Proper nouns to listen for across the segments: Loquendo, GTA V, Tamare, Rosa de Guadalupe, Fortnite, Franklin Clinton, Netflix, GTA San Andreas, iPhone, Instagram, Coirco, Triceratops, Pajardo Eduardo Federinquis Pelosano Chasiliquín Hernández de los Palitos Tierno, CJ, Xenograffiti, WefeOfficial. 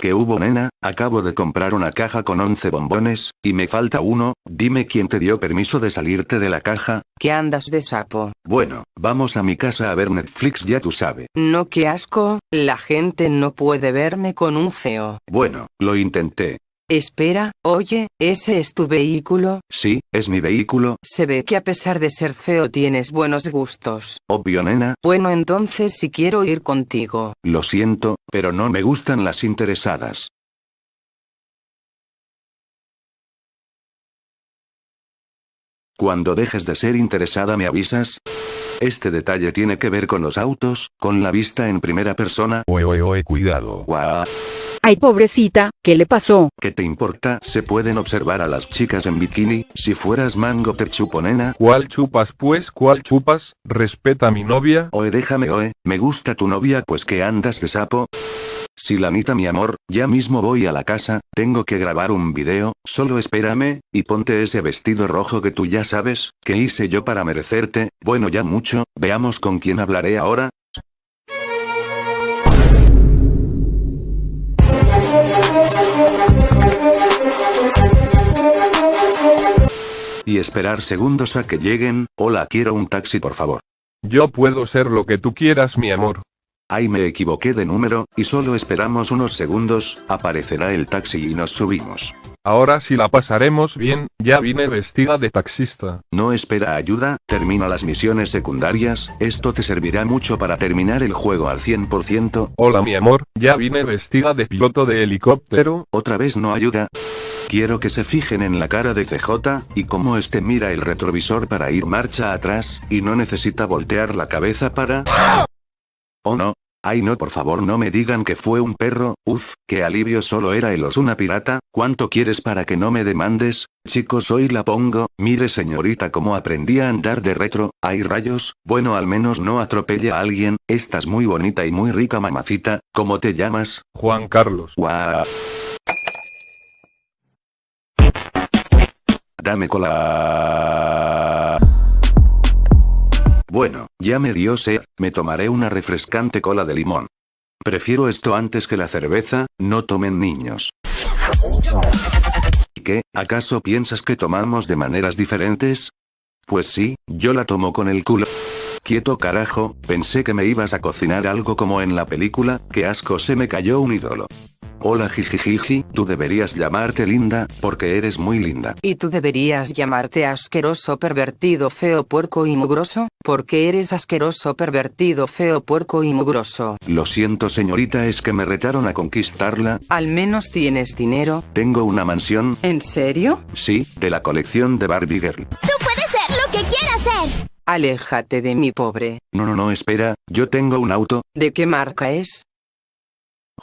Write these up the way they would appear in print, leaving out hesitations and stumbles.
¿Qué hubo, nena? Acabo de comprar una caja con 11 bombones, y me falta uno. Dime quién te dio permiso de salirte de la caja. ¿Qué andas de sapo? Bueno, vamos a mi casa a ver Netflix, ya tú sabes. No, qué asco, la gente no puede verme con un feo. Bueno, lo intenté. Espera, oye, ¿ese es tu vehículo? Sí, es mi vehículo. Se ve que a pesar de ser feo tienes buenos gustos. Obvio, nena. Bueno, entonces sí quiero ir contigo. Lo siento, pero no me gustan las interesadas. Cuando dejes de ser interesada me avisas. Este detalle tiene que ver con los autos, con la vista en primera persona. Oye, cuidado. Guau. Ay, pobrecita, ¿qué le pasó? ¿Qué te importa? Se pueden observar a las chicas en bikini. Si fueras mango te chupo, nena. ¿Cuál chupas pues? ¿Cuál chupas? Respeta a mi novia. Oye, déjame, oye, me gusta tu novia, pues que andas de sapo. Sí, Lanita, mi amor, ya mismo voy a la casa, tengo que grabar un video, solo espérame, y ponte ese vestido rojo que tú ya sabes, que hice yo para merecerte. Bueno, ya mucho, veamos con quién hablaré ahora. Y esperar segundos a que lleguen. Hola, quiero un taxi, por favor. Yo puedo ser lo que tú quieras, mi amor. Ay, me equivoqué de número, y solo esperamos unos segundos, aparecerá el taxi y nos subimos. Ahora sí la pasaremos bien, ya vine vestida de taxista. No, espera, ayuda, termina las misiones secundarias, esto te servirá mucho para terminar el juego al 100%. Hola, mi amor, ya vine vestida de piloto de helicóptero. Otra vez no, ayuda. Quiero que se fijen en la cara de CJ, y cómo este mira el retrovisor para ir marcha atrás, y no necesita voltear la cabeza para... Oh no. Ay, no, por favor, no me digan que fue un perro. Uf, qué alivio, solo era el Osuna pirata. ¿Cuánto quieres para que no me demandes? Chicos, hoy la pongo. Mire, señorita, cómo aprendí a andar de retro. Ay, rayos. Bueno, al menos no atropella a alguien. Estás muy bonita y muy rica, mamacita. ¿Cómo te llamas? Juan Carlos. Guau. Dame cola. Bueno, ya me dio sed, me tomaré una refrescante cola de limón. Prefiero esto antes que la cerveza. No tomen, niños. ¿Qué? ¿Acaso piensas que tomamos de maneras diferentes? Pues sí, yo la tomo con el culo. Quieto, carajo, pensé que me ibas a cocinar algo como en la película. Qué asco, se me cayó un ídolo. Hola, jijijiji, tú deberías llamarte linda, porque eres muy linda. Y tú deberías llamarte asqueroso, pervertido, feo, puerco y mugroso, porque eres asqueroso, pervertido, feo, puerco y mugroso. Lo siento, señorita, es que me retaron a conquistarla. Al menos tienes dinero. Tengo una mansión. ¿En serio? Sí, de la colección de Barbie Girl. ¡Tú puedes ser lo que quieras ser! Aléjate de mi pobre. No, espera, yo tengo un auto. ¿De qué marca es?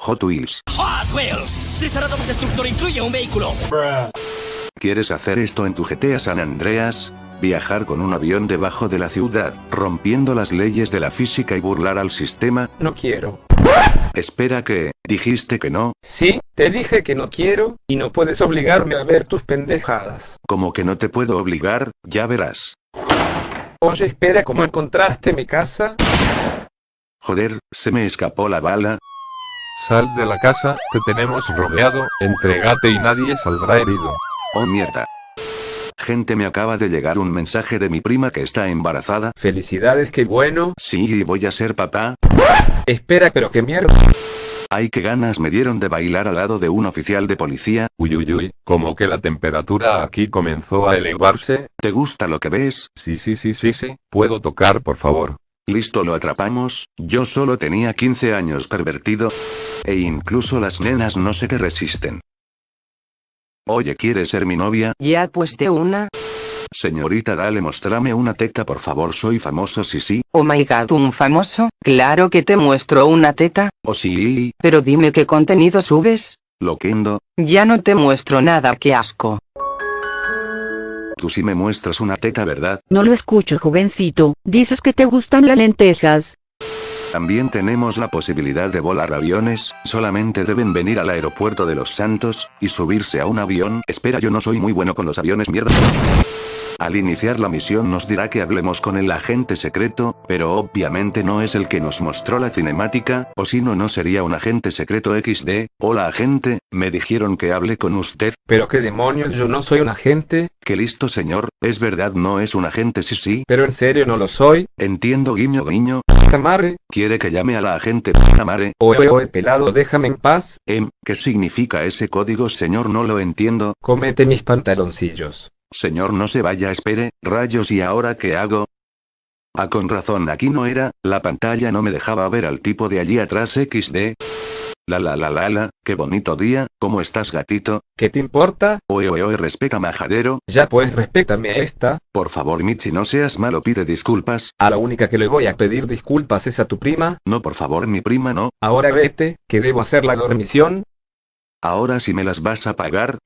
Hot Wheels. Hot Wheels. Triceratops Destructor incluye un vehículo. Bruh. ¿Quieres hacer esto en tu GTA San Andreas? Viajar con un avión debajo de la ciudad, rompiendo las leyes de la física y burlar al sistema. No quiero. Espera, que dijiste que no. Sí, te dije que no quiero, y no puedes obligarme a ver tus pendejadas. Como que no te puedo obligar, ya verás. Oye, espera, ¿cómo encontraste mi casa? Joder, se me escapó la bala. Sal de la casa, te tenemos rodeado, entrégate y nadie saldrá herido. Oh, mierda. Gente, me acaba de llegar un mensaje de mi prima que está embarazada. Felicidades, qué bueno. Sí, voy a ser papá. Espera, pero qué mierda. Ay, qué ganas me dieron de bailar al lado de un oficial de policía. Uy, como que la temperatura aquí comenzó a elevarse. ¿Te gusta lo que ves? Sí, puedo tocar, por favor. Listo, lo atrapamos. Yo solo tenía 15 años, pervertido. E incluso las nenas no se te resisten. Oye, ¿quieres ser mi novia? Ya, pues de una. Señorita, dale, mostrame una teta, por favor, soy famoso, sí. Oh my god, ¿un famoso? Claro que te muestro una teta. Oh sí. Pero dime qué contenido subes. Loquendo. Ya no te muestro nada, qué asco. Tú sí me muestras una teta, ¿verdad? No lo escucho, jovencito. Dices que te gustan las lentejas. También tenemos la posibilidad de volar aviones, solamente deben venir al aeropuerto de Los Santos, y subirse a un avión. Espera, yo no soy muy bueno con los aviones, mierda. Al iniciar la misión nos dirá que hablemos con el agente secreto, pero obviamente no es el que nos mostró la cinemática, o si no, no sería un agente secreto XD. Hola agente, me dijeron que hable con usted. Pero qué demonios, yo no soy un agente. Qué listo señor, es verdad no es un agente sí. Pero en serio no lo soy. Entiendo guiño guiño. Tamare. ¿Quiere que llame a la agente Tamare? Oye, pelado, déjame en paz. ¿Qué significa ese código señor? No lo entiendo. Cómete mis pantaloncillos. Señor, no se vaya, espere, rayos, ¿y ahora qué hago? Ah, con razón, aquí no era, la pantalla no me dejaba ver al tipo de allí atrás XD. La, qué bonito día, ¿cómo estás gatito? ¿Qué te importa? Oye, respeta majadero. Ya pues, respétame a esta. Por favor Michi, no seas malo, pide disculpas. A la única que le voy a pedir disculpas es a tu prima. No, por favor, mi prima no. Ahora vete, que debo hacer la dormición. Ahora sí me las vas a pagar.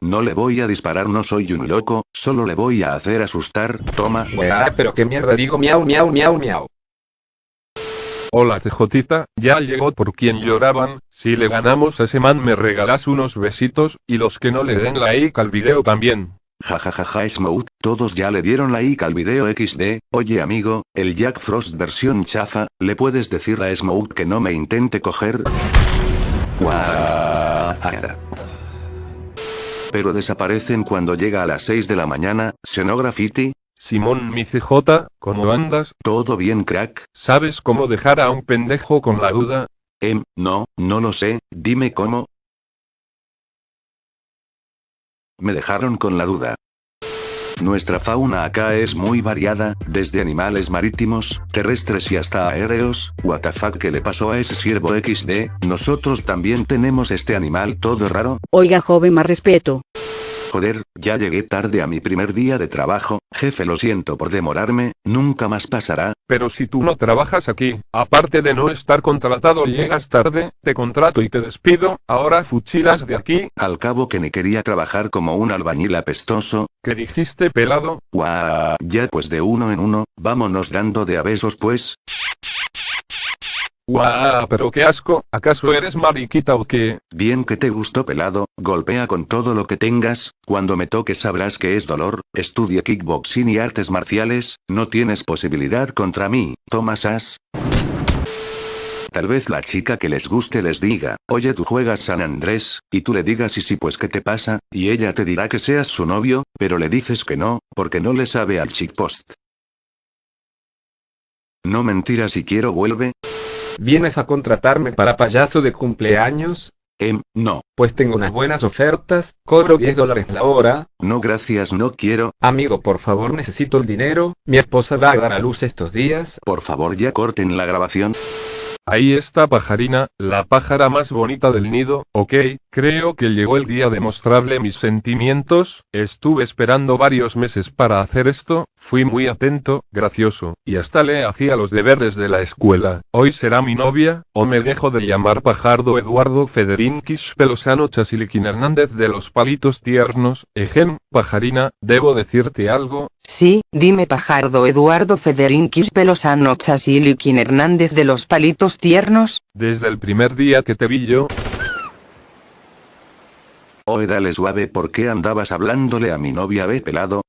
No le voy a disparar, no soy un loco, solo le voy a hacer asustar, toma. Buah, pero qué mierda digo, miau, miau, miau, miau. Hola CJita, ya llegó por quien lloraban, si le ganamos a ese man me regalás unos besitos, y los que no le den like al video también. Jajajaja Smoot, todos ya le dieron like al video XD. Oye amigo, el Jack Frost versión chafa, ¿le puedes decir a Smoot que no me intente coger? Pero desaparecen cuando llega a las 6 de la mañana, Xenograffiti. Simón mi CJ, ¿cómo andas? Todo bien crack. ¿Sabes cómo dejar a un pendejo con la duda? No lo sé, dime cómo. Me dejaron con la duda. Nuestra fauna acá es muy variada, desde animales marítimos, terrestres y hasta aéreos. WTF que le pasó a ese ciervo XD, nosotros también tenemos este animal todo raro. Oiga joven, más respeto. Joder, ya llegué tarde a mi primer día de trabajo, jefe lo siento por demorarme, nunca más pasará. Pero si tú no trabajas aquí, aparte de no estar contratado llegas tarde, te contrato y te despido, ahora fuchilas de aquí. Al cabo que ni quería trabajar como un albañil apestoso. ¿Qué dijiste, pelado? Guau, ya pues de uno en uno, vámonos dando de a besos pues. Guau, pero qué asco, ¿acaso eres mariquita o qué? Bien que te gustó pelado, golpea con todo lo que tengas, cuando me toques sabrás que es dolor, estudio kickboxing y artes marciales, no tienes posibilidad contra mí, toma sas. Tal vez la chica que les guste les diga, oye tú juegas San Andrés, y tú le digas y sí pues qué te pasa, y ella te dirá que seas su novio, pero le dices que no, porque no le sabe al chick post. No mentira si quiero vuelve. ¿Vienes a contratarme para payaso de cumpleaños? No. Pues tengo unas buenas ofertas, cobro $10 la hora. No gracias, no quiero. Amigo, por favor necesito el dinero, mi esposa va a dar a luz estos días. Por favor ya corten la grabación. Ahí está pajarina, la pájara más bonita del nido, ok, creo que llegó el día de mostrarle mis sentimientos, estuve esperando varios meses para hacer esto, fui muy atento, gracioso, y hasta le hacía los deberes de la escuela, hoy será mi novia, o me dejo de llamar Pajardo Eduardo Federinquis Pelosano Chasiliquín Hernández de los Palitos Tiernos, ejem, pajarina, debo decirte algo. Sí, dime Pajardo Eduardo Federinquis Pelosano Chasiliquín Hernández de los Palitos Tiernos. Desde el primer día que te vi yo... Oye dale suave, ¿por qué andabas hablándole a mi novia ve pelado?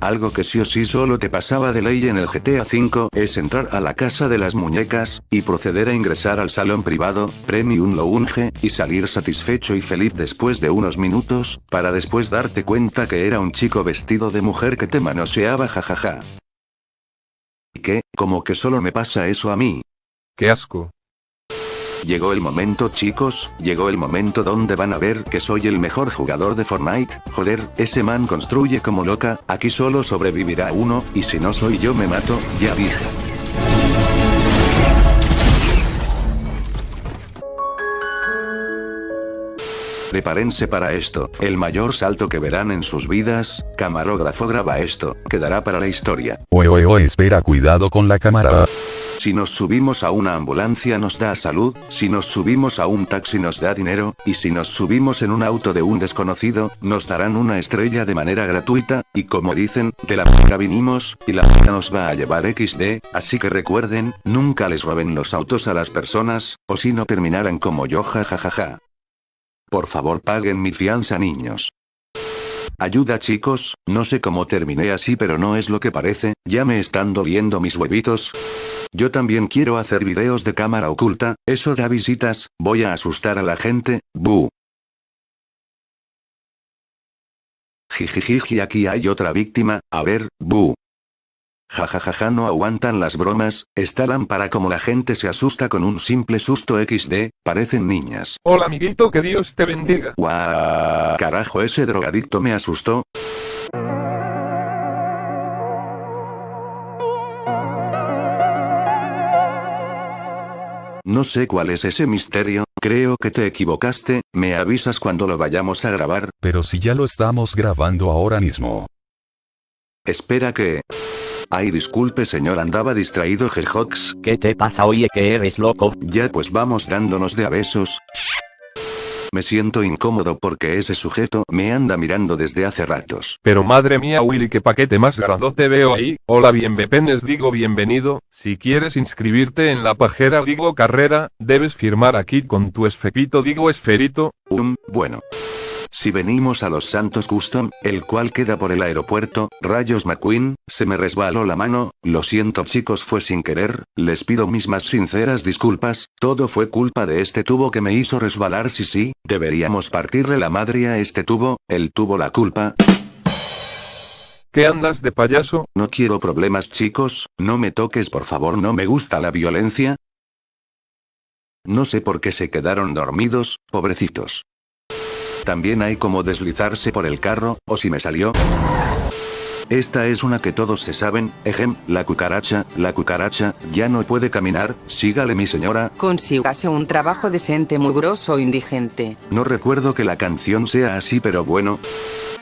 Algo que sí o sí solo te pasaba de ley en el GTA V es entrar a la casa de las muñecas, y proceder a ingresar al salón privado, Premium Lounge, y salir satisfecho y feliz después de unos minutos, para después darte cuenta que era un chico vestido de mujer que te manoseaba jajaja. ¿Y qué? ¿Como que solo me pasa eso a mí? ¡Qué asco! Llegó el momento chicos, llegó el momento donde van a ver que soy el mejor jugador de Fortnite, joder, ese man construye como loca, aquí solo sobrevivirá uno, y si no soy yo me mato, ya dije. Prepárense para esto, el mayor salto que verán en sus vidas, camarógrafo graba esto, quedará para la historia. Oye, espera, cuidado con la cámara. Si nos subimos a una ambulancia nos da salud, si nos subimos a un taxi nos da dinero, y si nos subimos en un auto de un desconocido, nos darán una estrella de manera gratuita, y como dicen, de la puta vinimos, y la puta nos va a llevar XD, así que recuerden, nunca les roben los autos a las personas, o si no terminarán como yo jajajaja. Por favor paguen mi fianza niños. Ayuda chicos, no sé cómo terminé así pero no es lo que parece, ya me están doliendo mis huevitos. Yo también quiero hacer videos de cámara oculta, eso da visitas, voy a asustar a la gente, bu. Jijijiji aquí hay otra víctima, a ver, bu. Jajajaja no aguantan las bromas, esta lámpara como la gente se asusta con un simple susto XD, parecen niñas. Hola amiguito, que Dios te bendiga. Guau, carajo ese drogadicto me asustó. No sé cuál es ese misterio, creo que te equivocaste, me avisas cuando lo vayamos a grabar. Pero si ya lo estamos grabando ahora mismo. Espera que... Ay disculpe señor andaba distraído Jejox. ¿Qué te pasa oye que eres loco? Ya pues vamos dándonos de a besos. Me siento incómodo porque ese sujeto me anda mirando desde hace ratos. Pero madre mía Willy, qué paquete más grandote veo ahí. Hola bienvepenes digo bienvenido, si quieres inscribirte en la pajera digo carrera, debes firmar aquí con tu esfepito digo esferito. Bueno. Si venimos a los Santos Custom, el cual queda por el aeropuerto, rayos McQueen, se me resbaló la mano, lo siento chicos fue sin querer, les pido mis más sinceras disculpas, todo fue culpa de este tubo que me hizo resbalar sí, deberíamos partirle la madre a este tubo, él tuvo la culpa. ¿Qué andas de payaso? No quiero problemas chicos, no me toques por favor no me gusta la violencia. No sé por qué se quedaron dormidos, pobrecitos. También hay como deslizarse por el carro, o si me salió. Esta es una que todos se saben, ejem, la cucaracha, ya no puede caminar, sígale mi señora. Consígase un trabajo decente mugroso indigente. No recuerdo que la canción sea así pero bueno.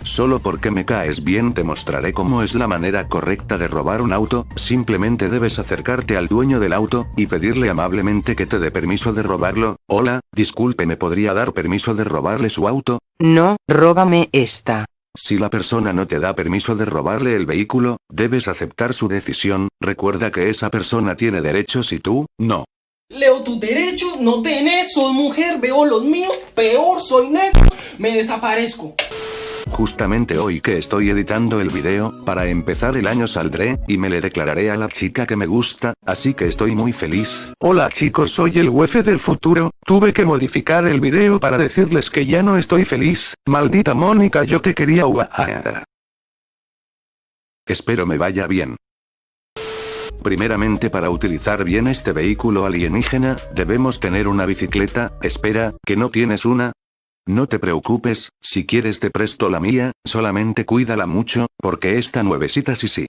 Solo porque me caes bien te mostraré cómo es la manera correcta de robar un auto, simplemente debes acercarte al dueño del auto, y pedirle amablemente que te dé permiso de robarlo. Hola, disculpe ¿me podría dar permiso de robarle su auto? No, róbame esta. Si la persona no te da permiso de robarle el vehículo, debes aceptar su decisión, recuerda que esa persona tiene derechos y tú, no. Leo tu derecho, no tenés, soy mujer, veo los míos, peor, soy negro, me desaparezco. Justamente hoy que estoy editando el video, para empezar el año saldré, y me le declararé a la chica que me gusta, así que estoy muy feliz. Hola chicos soy el Wefe del futuro, tuve que modificar el video para decirles que ya no estoy feliz, maldita Mónica yo te quería uaaaa. Espero me vaya bien. Primeramente para utilizar bien este vehículo alienígena, debemos tener una bicicleta, espera, ¿que no tienes una? No te preocupes, si quieres te presto la mía, solamente cuídala mucho, porque esta nuevecita sí.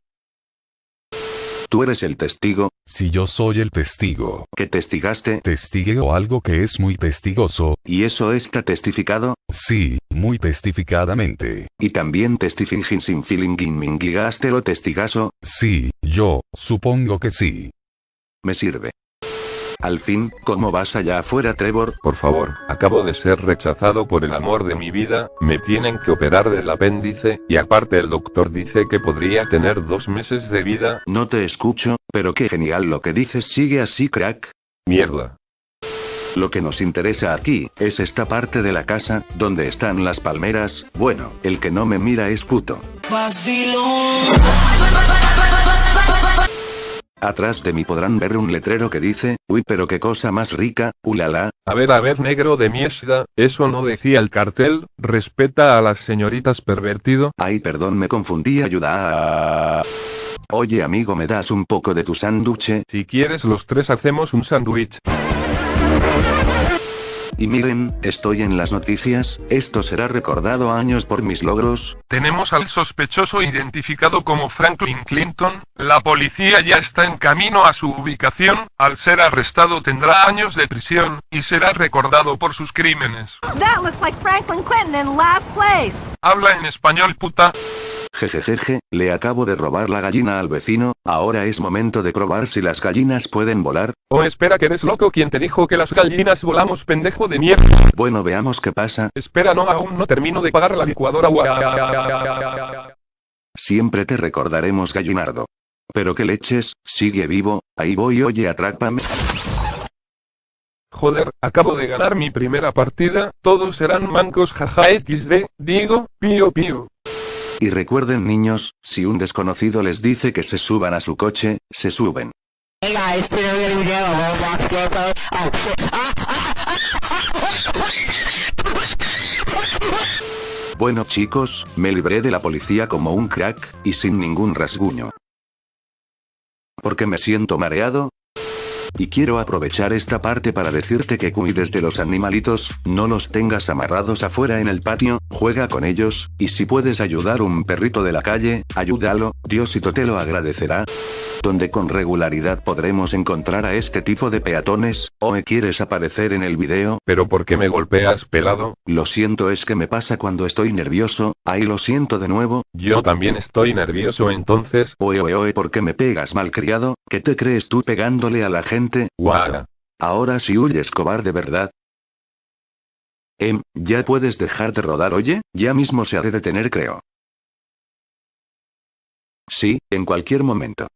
¿Tú eres el testigo? Si yo soy el testigo. ¿Qué testigaste? Testigueo algo que es muy testigoso. ¿Y eso está testificado? Sí, muy testificadamente. ¿Y también testifingin sin filinginmingigaste lo testigaso? Sí, yo, supongo que sí. Me sirve. Al fin, ¿cómo vas allá afuera, Trevor? Por favor, acabo de ser rechazado por el amor de mi vida, me tienen que operar del apéndice, y aparte el doctor dice que podría tener 2 meses de vida. No te escucho, pero qué genial lo que dices, sigue así, crack. Mierda. Lo que nos interesa aquí, es esta parte de la casa, donde están las palmeras, bueno, el que no me mira es puto. Atrás de mí podrán ver un letrero que dice, uy pero qué cosa más rica, ulala. A ver negro de mierda, eso no decía el cartel, respeta a las señoritas pervertido. Ay perdón me confundí, ayuda. Oye amigo ¿me das un poco de tu sándwich? Si quieres los tres hacemos un sándwich. Y miren, estoy en las noticias, esto será recordado años por mis logros. Tenemos al sospechoso identificado como Franklin Clinton, la policía ya está en camino a su ubicación, al ser arrestado tendrá años de prisión, y será recordado por sus crímenes. That looks like Franklin Clinton in last place. Habla en español puta. Jejejeje, le acabo de robar la gallina al vecino, ahora es momento de probar si las gallinas pueden volar. Oh, espera, que eres loco, ¿quién te dijo que las gallinas volamos, pendejo de mierda? Bueno, veamos qué pasa. Espera, no, aún no termino de pagar la licuadora. Siempre te recordaremos, gallinardo. Pero qué leches, sigue vivo, ahí voy, oye, atrápame. Joder, acabo de ganar mi primera partida, todos serán mancos, jaja XD, digo, pío pío. Y recuerden, niños, si un desconocido les dice que se suban a su coche, se suben. Bueno, chicos, me libré de la policía como un crack, y sin ningún rasguño. Porque me siento mareado. Y quiero aprovechar esta parte para decirte que cuides de los animalitos, no los tengas amarrados afuera en el patio, juega con ellos, y si puedes ayudar un perrito de la calle, ayúdalo, Diosito te lo agradecerá. Donde con regularidad podremos encontrar a este tipo de peatones, o me quieres aparecer en el video. ¿Pero por qué me golpeas, pelado? Lo siento, es que me pasa cuando estoy nervioso, ahí lo siento de nuevo. Yo también estoy nervioso entonces. Oe oe oe, ¿por qué me pegas, malcriado? ¿Qué te crees tú pegándole a la gente? Guau. Ahora sí huyes, cobarde, ¿verdad? Ya puedes dejar de rodar, oye, ya mismo se ha de detener, creo. Sí, en cualquier momento.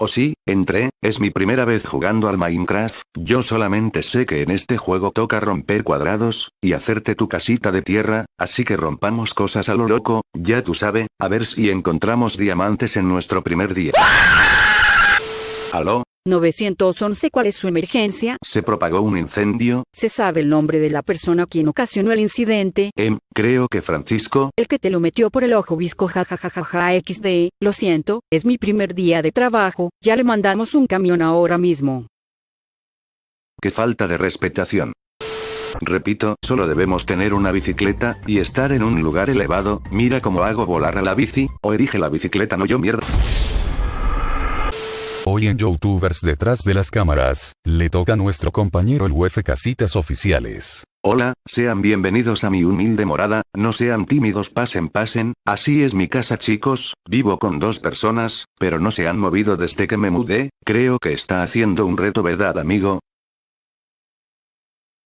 O sí, entré, es mi primera vez jugando al Minecraft, yo solamente sé que en este juego toca romper cuadrados, y hacerte tu casita de tierra, así que rompamos cosas a lo loco, ya tú sabes, a ver si encontramos diamantes en nuestro primer día. ¿Aló? 911, ¿cuál es su emergencia? Se propagó un incendio. ¿Se sabe el nombre de la persona quien ocasionó el incidente? Creo que Francisco. El que te lo metió por el ojo, visco, jajajajaja XD, lo siento, es mi primer día de trabajo, ya le mandamos un camión ahora mismo. Qué falta de respetación. Repito, solo debemos tener una bicicleta, y estar en un lugar elevado, mira cómo hago volar a la bici, o erige la bicicleta, no yo, mierda. Hoy en Youtubers detrás de las cámaras, le toca a nuestro compañero el Wefe Casitas Oficiales. Hola, sean bienvenidos a mi humilde morada, no sean tímidos, pasen, pasen, así es mi casa, chicos, vivo con dos personas, pero no se han movido desde que me mudé, creo que está haciendo un reto, ¿verdad, amigo?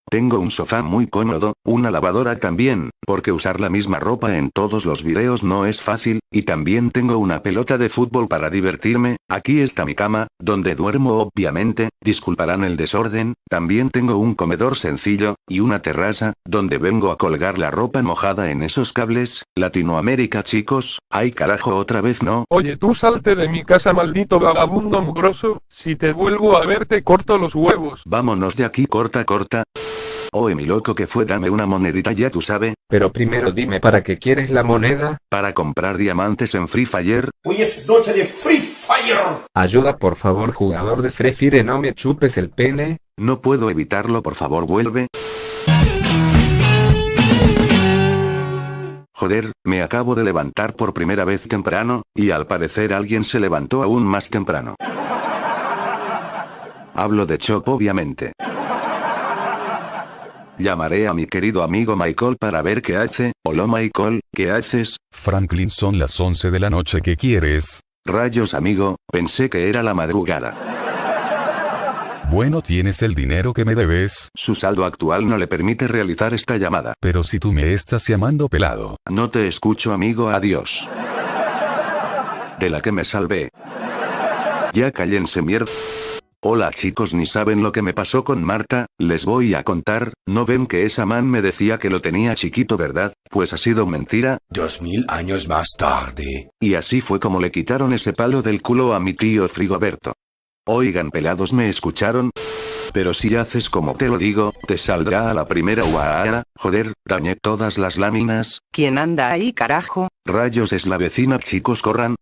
Tengo un sofá muy cómodo, una lavadora también, porque usar la misma ropa en todos los videos no es fácil, y también tengo una pelota de fútbol para divertirme, aquí está mi cama, donde duermo obviamente, disculparán el desorden, también tengo un comedor sencillo, y una terraza, donde vengo a colgar la ropa mojada en esos cables, Latinoamérica, chicos, ay carajo, otra vez no. Oye tú, salte de mi casa, maldito vagabundo mugroso, si te vuelvo a ver te corto los huevos. Vámonos de aquí, corta, corta. Oye, mi loco, que fue, dame una monedita, ya tú sabes. Pero primero dime, ¿para qué quieres la moneda? Para comprar diamantes en Free Fire. Hoy es noche de Free Fire. Ayuda, por favor, jugador de Free Fire, no me chupes el pene. No puedo evitarlo, por favor, vuelve. Joder, me acabo de levantar por primera vez temprano, y al parecer alguien se levantó aún más temprano. Hablo de Chop, obviamente. Llamaré a mi querido amigo Michael para ver qué hace. Hola Michael, ¿qué haces? Franklin, son las 11 de la noche, ¿qué quieres? Rayos, amigo, pensé que era la madrugada. Bueno, ¿tienes el dinero que me debes? Su saldo actual no le permite realizar esta llamada. Pero si tú me estás llamando, pelado. No te escucho, amigo, adiós. De la que me salvé. Ya cállense, mierda. Hola chicos, ni saben lo que me pasó con Marta, les voy a contar, ¿no ven que esa man me decía que lo tenía chiquito, verdad? Pues ha sido mentira. 2000 años más tarde. Y así fue como le quitaron ese palo del culo a mi tío Frigoberto. Oigan pelados, ¿me escucharon? Pero si haces como te lo digo, te saldrá a la primera. Guaara, joder, dañé todas las láminas. ¿Quién anda ahí, carajo? Rayos, es la vecina, chicos, corran.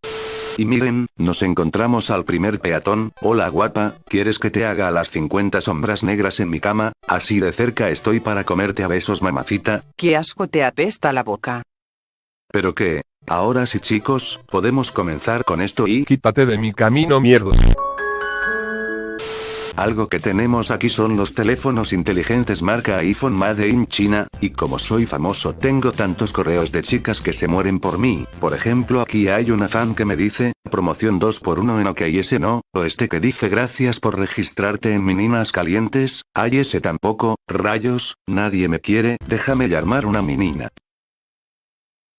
Y miren, nos encontramos al primer peatón. Hola guapa, ¿quieres que te haga a las 50 sombras negras en mi cama? Así de cerca estoy para comerte a besos, mamacita. Qué asco, te apesta la boca. ¿Pero qué? Ahora sí, chicos, podemos comenzar con esto y... Quítate de mi camino, mierda. Algo que tenemos aquí son los teléfonos inteligentes marca iPhone Made in China, y como soy famoso tengo tantos correos de chicas que se mueren por mí. Por ejemplo, aquí hay una fan que me dice, promoción 2x1 en OK ese no, o este que dice gracias por registrarte en Meninas Calientes, hay ese tampoco, rayos, nadie me quiere, déjame llamar una menina.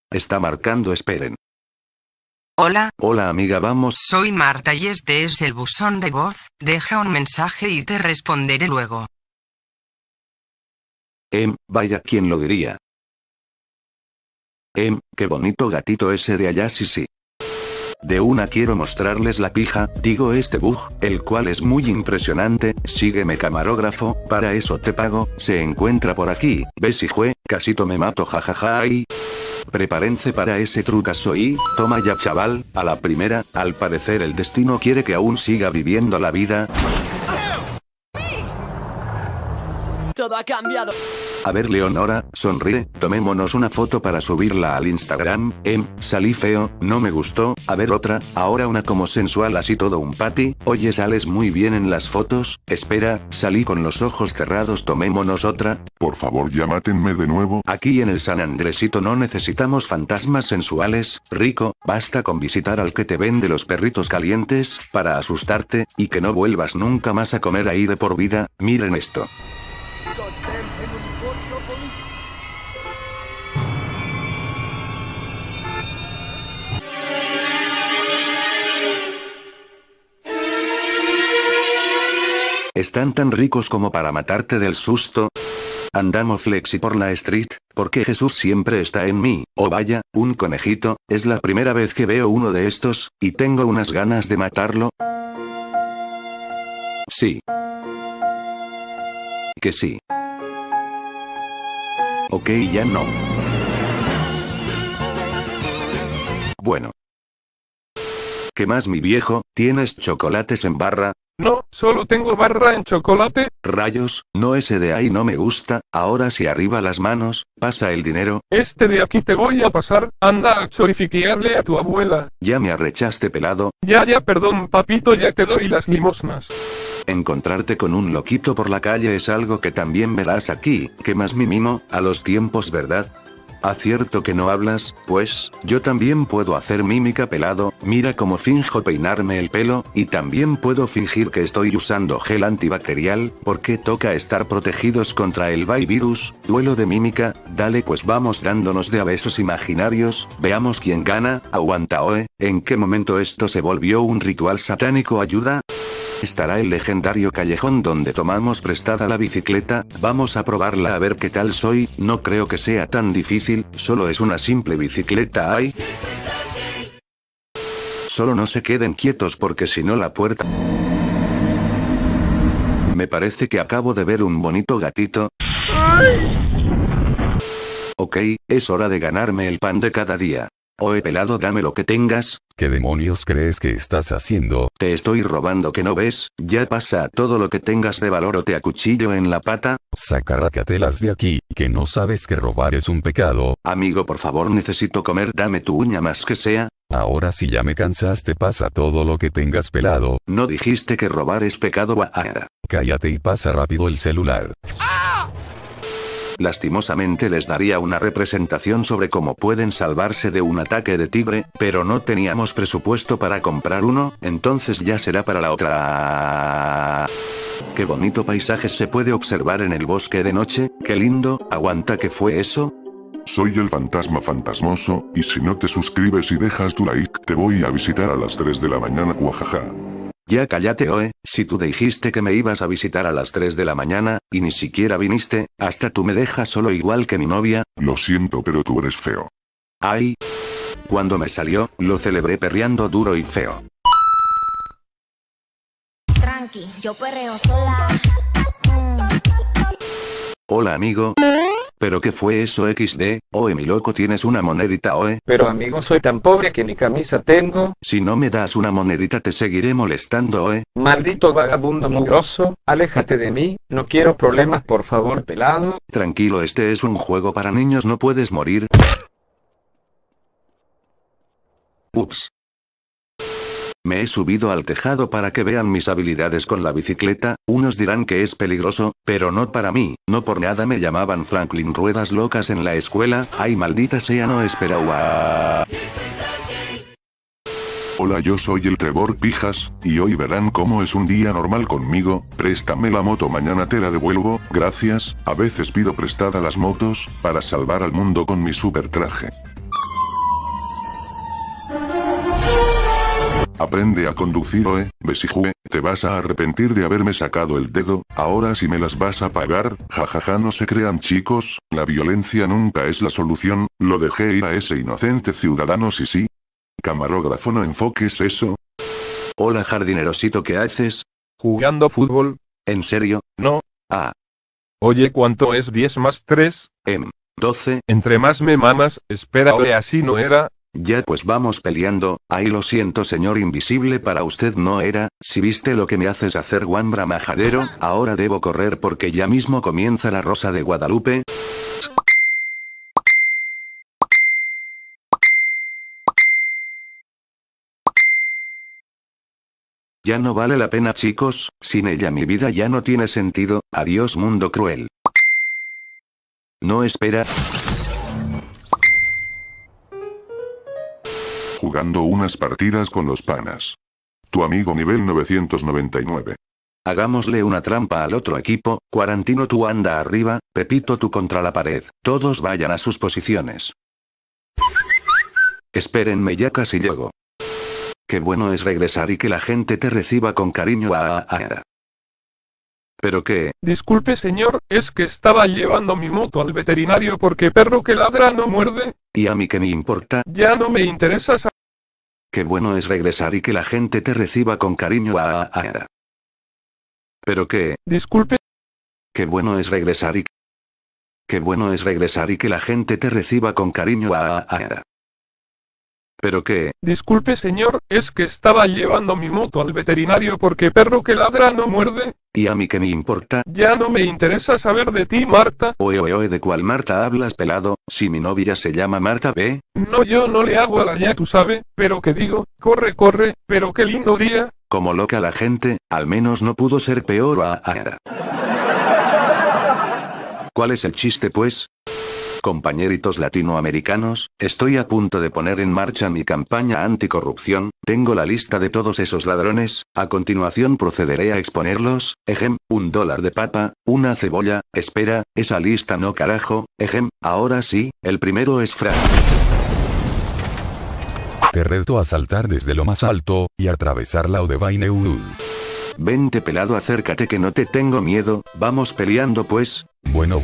Está marcando, esperen. Hola. Hola amiga, vamos. Soy Marta y este es el buzón de voz, deja un mensaje y te responderé luego. Vaya, ¿quién lo diría? Qué bonito gatito ese de allá, sí. De una quiero mostrarles la pija, digo este bug, el cual es muy impresionante, sígueme camarógrafo, para eso te pago, se encuentra por aquí, ves hijue, casito me mato jajaja ahí. Prepárense para ese trucazo y, toma ya chaval, a la primera, al parecer el destino quiere que aún siga viviendo la vida. Todo ha cambiado. A ver Leonora, sonríe, tomémonos una foto para subirla al Instagram. Salí feo, no me gustó, a ver otra, ahora una como sensual así todo un pati, oye sales muy bien en las fotos, espera, salí con los ojos cerrados, tomémonos otra. Por favor ya mátenme de nuevo. Aquí en el San Andresito no necesitamos fantasmas sensuales, rico, basta con visitar al que te vende los perritos calientes, para asustarte, y que no vuelvas nunca más a comer ahí de por vida, miren esto. Están tan ricos como para matarte del susto. Andamos flexi por la street, porque Jesús siempre está en mí. Oh vaya, un conejito, es la primera vez que veo uno de estos, y tengo unas ganas de matarlo. Sí. Que sí. Ok, ya no. Bueno. ¿Qué más mi viejo? ¿Tienes chocolates en barra? No, solo tengo barra en chocolate. Rayos, no ese de ahí no me gusta, ahora sí arriba las manos, pasa el dinero. Este de aquí te voy a pasar, anda a chorifiquearle a tu abuela. Ya me arrechaste pelado. Ya, perdón papito, ya te doy las limosnas. Encontrarte con un loquito por la calle es algo que también verás aquí, que más mi mimo, a los tiempos ¿verdad? Acierto que no hablas, pues, yo también puedo hacer mímica pelado, mira cómo finjo peinarme el pelo, y también puedo fingir que estoy usando gel antibacterial, porque toca estar protegidos contra el virus, duelo de mímica, dale pues vamos dándonos de a besos imaginarios, veamos quién gana, aguanta oe, ¿en qué momento esto se volvió un ritual satánico ayuda? Estará el legendario callejón donde tomamos prestada la bicicleta, vamos a probarla a ver qué tal soy, no creo que sea tan difícil, solo es una simple bicicleta ay. Solo no se queden quietos porque si no la puerta... Me parece que acabo de ver un bonito gatito. Ok, es hora de ganarme el pan de cada día. Oe pelado, dame lo que tengas. ¿Qué demonios crees que estás haciendo? Te estoy robando que no ves, ya pasa todo lo que tengas de valor o te acuchillo en la pata. Sacarrácatelas de aquí, que no sabes que robar es un pecado. Amigo por favor necesito comer, dame tu uña más que sea. Ahora si ya me cansaste pasa todo lo que tengas pelado. No dijiste que robar es pecado. Cállate y pasa rápido el celular. Lastimosamente les daría una representación sobre cómo pueden salvarse de un ataque de tigre, pero no teníamos presupuesto para comprar uno, entonces ya será para la otra. Qué bonito paisaje se puede observar en el bosque de noche, qué lindo, aguanta ¿qué fue eso? Soy el fantasma fantasmoso, y si no te suscribes y dejas tu like, te voy a visitar a las 3 de la mañana, guajaja. Ya cállate oe, si tú dijiste que me ibas a visitar a las 3 de la mañana, y ni siquiera viniste, hasta tú me dejas solo igual que mi novia. Lo siento pero tú eres feo. Ay. Cuando me salió, lo celebré perreando duro y feo. Tranqui, yo perreo sola. Hola amigo. ¿Pero qué fue eso XD? Oe mi loco tienes una monedita oe. Pero amigo soy tan pobre que ni camisa tengo. Si no me das una monedita te seguiré molestando oe. Maldito vagabundo mugroso, aléjate de mí, no quiero problemas por favor pelado. Tranquilo este es un juego para niños no puedes morir. Ups. Me he subido al tejado para que vean mis habilidades con la bicicleta, unos dirán que es peligroso, pero no para mí, no por nada me llamaban Franklin Ruedas Locas en la escuela, ay maldita sea no esperaba. Hola, yo soy el Trevor Pijas, y hoy verán cómo es un día normal conmigo, préstame la moto, mañana te la devuelvo, gracias, a veces pido prestada las motos, para salvar al mundo con mi super traje. Aprende a conducir, oe, besijue, te vas a arrepentir de haberme sacado el dedo, ahora sí me las vas a pagar, jajaja, no se crean chicos, la violencia nunca es la solución, lo dejé ir a ese inocente ciudadano, sí. Camarógrafo, no enfoques eso. Hola jardinerosito, ¿qué haces? Jugando fútbol. ¿En serio? No. Ah. Oye, ¿cuánto es 10 más 3? 12. Entre más me mamas, espera, oye, así no era. Ya pues vamos peleando, ahí lo siento señor invisible, para usted no era, si viste lo que me haces hacer guambra majadero, ahora debo correr porque ya mismo comienza la Rosa de Guadalupe. Ya no vale la pena chicos, sin ella mi vida ya no tiene sentido, adiós mundo cruel. No espera. Jugando unas partidas con los panas. Tu amigo nivel 999. Hagámosle una trampa al otro equipo, Cuarantino tú anda arriba, Pepito tú contra la pared, todos vayan a sus posiciones. Espérenme, ya casi llego. Qué bueno es regresar y que la gente te reciba con cariño. ¿Pero qué? Disculpe señor, es que estaba llevando mi moto al veterinario porque perro que ladra no muerde. ¿Y a mí qué me importa? Ya no me interesas. Qué bueno es regresar y que la gente te reciba con cariño. ¿Pero qué? Disculpe. Qué bueno es regresar y... Qué bueno es regresar y que la gente te reciba con cariño. ¿Pero qué? Disculpe señor, es que estaba llevando mi moto al veterinario porque perro que ladra no muerde. ¿Y a mí qué me importa? Ya no me interesa saber de ti, Marta. Oye, ¿de cuál Marta hablas, pelado? Si mi novia se llama Marta B. No, yo no le hago a la ya tú sabes, pero que digo, corre, pero qué lindo día. Como loca la gente, al menos no pudo ser peor. ¿Cuál es el chiste pues? Compañeritos latinoamericanos, estoy a punto de poner en marcha mi campaña anticorrupción, tengo la lista de todos esos ladrones, a continuación procederé a exponerlos, ejem, $1 de papa, una cebolla, espera, esa lista no carajo, ejem, ahora sí, el primero es Frank. Te reto a saltar desde lo más alto, y atravesar la Odebaineud. Vente pelado, acércate que no te tengo miedo, vamos peleando pues. Bueno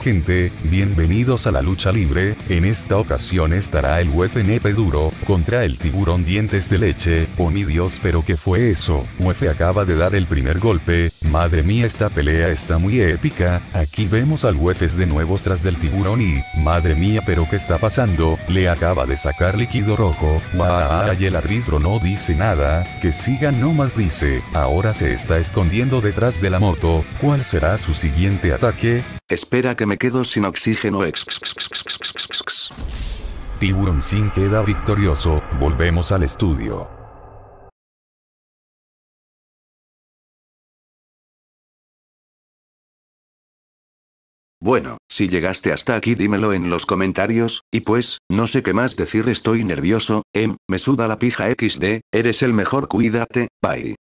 gente, bienvenidos a la lucha libre, en esta ocasión estará el Wefe nepe duro, contra el tiburón dientes de leche, oh mi Dios, pero ¿qué fue eso? Wefe acaba de dar el primer golpe, madre mía, esta pelea está muy épica, aquí vemos al Wefe de nuevo tras del tiburón y, madre mía, pero ¿qué está pasando? Le acaba de sacar líquido rojo, y el árbitro no dice nada, que sigan nomás dice, ahora se está escondiendo detrás de la moto, ¿cuál será su siguiente ataque? Espera que me quedo sin oxígeno. Tiburón Sin queda victorioso, volvemos al estudio. Bueno, si llegaste hasta aquí dímelo en los comentarios, y pues, no sé qué más decir, estoy nervioso, me suda la pija XD, eres el mejor, cuídate, bye.